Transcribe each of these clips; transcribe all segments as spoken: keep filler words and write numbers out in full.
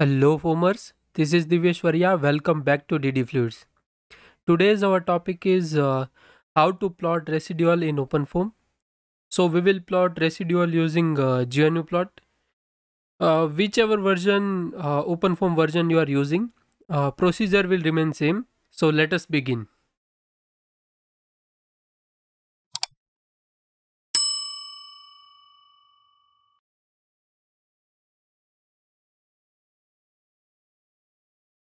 Hello foamers, this is Divyeshvariya, welcome back to D D Fluids. Today's our topic is uh, how to plot residual in OpenFOAM. So we will plot residual using uh, Gnuplot. Uh, whichever version, uh, OpenFOAM version you are using, uh, procedure will remain same. So let us begin.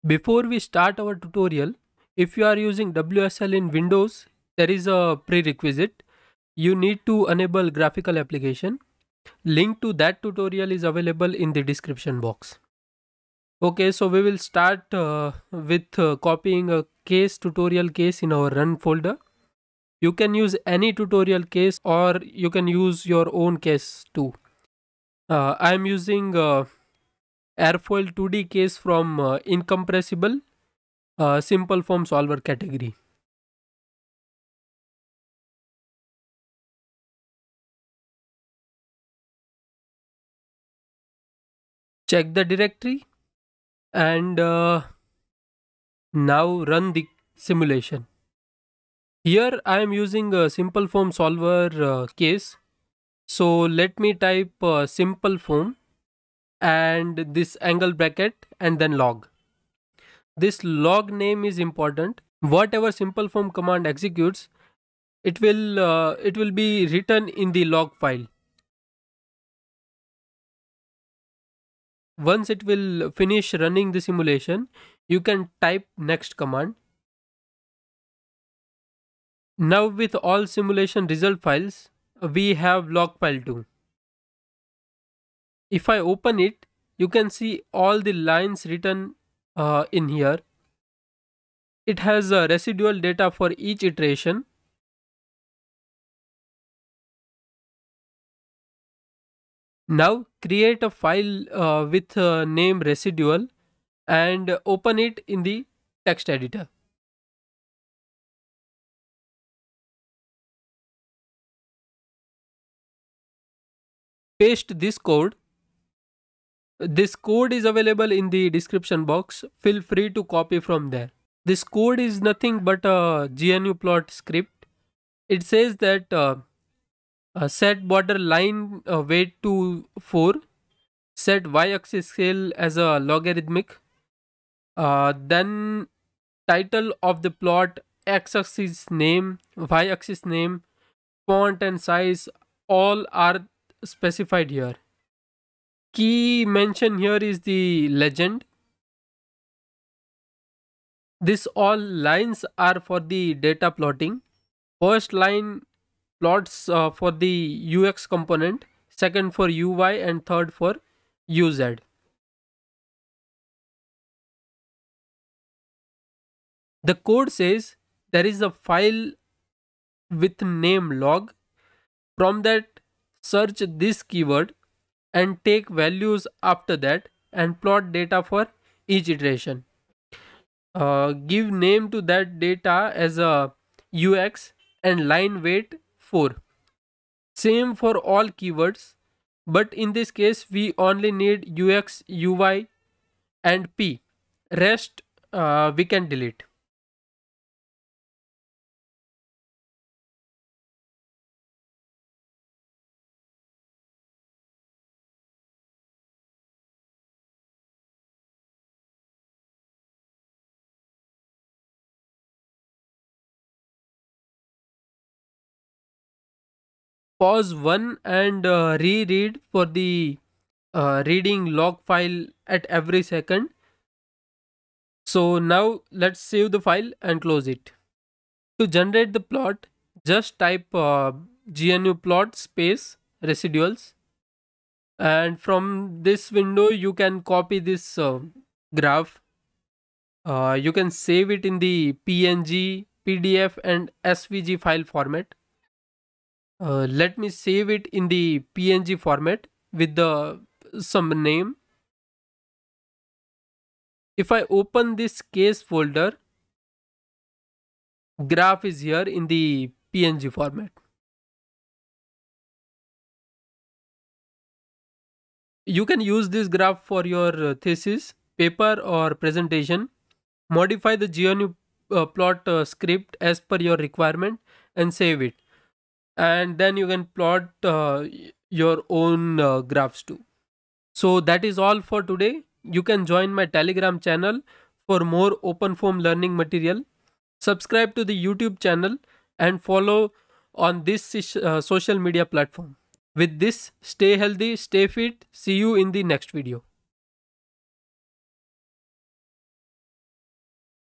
Before we start our tutorial, if you are using W S L in Windows, there is a prerequisite. You need to enable graphical application. Link to that tutorial is available in the description box. Okay, so we will start uh, with uh, copying a case tutorial case in our run folder. You can use any tutorial case or you can use your own case too. Uh, I am using uh, Airfoil two D case from uh, incompressible uh, simpleFoam solver category. Check the directory and uh, now run the simulation. Here I am using a simpleFoam solver uh, case. So let me type uh, simpleFoam and this angle bracket and then log. This log name is important. Whatever simpleFoam command executes, it will uh, it will be written in the log file. Once it will finish running the simulation, you can type next command. Now with all simulation result files, we have log file two. If I open it, you can see all the lines written uh, in here. It has uh, residual data for each iteration. Now create a file uh, with uh, name residual and open it in the text editor. Paste this code. This code is available in the description box. Feel free to copy from there. This code is nothing but a Gnuplot script. It says that uh, uh, set border line uh, weight to four, set y-axis scale as a logarithmic, uh, then title of the plot, x-axis name, y-axis name, font and size, all are specified here. Key mention here is the legend. This all lines are for the data plotting. First line plots uh, for the U X component, second for U Y and third for U Z. The code says there is a file with name log. From that, search this keyword and take values after that and plot data for each iteration. Uh, give name to that data as a U X and line weight four. Same for all keywords, but in this case we only need U X, U Y and P. Rest uh, we can delete. Pause one and uh, reread for the uh, reading log file at every second. So now let's save the file and close it. To generate the plot, just type uh, Gnuplot space residuals, and from this window you can copy this uh, graph. Uh, you can save it in the P N G, P D F and S V G file format. Uh, let me save it in the P N G format with the some name. If I open this case folder, graph is here in the P N G format. You can use this graph for your thesis paper or presentation. Modify the Gnuplot uh, script as per your requirement and save it. And then you can plot uh, your own uh, graphs too. So that is all for today. You can join my Telegram channel for more OpenFOAM learning material. Subscribe to the YouTube channel and follow on this uh, social media platform. With this, stay healthy, stay fit. See you in the next video.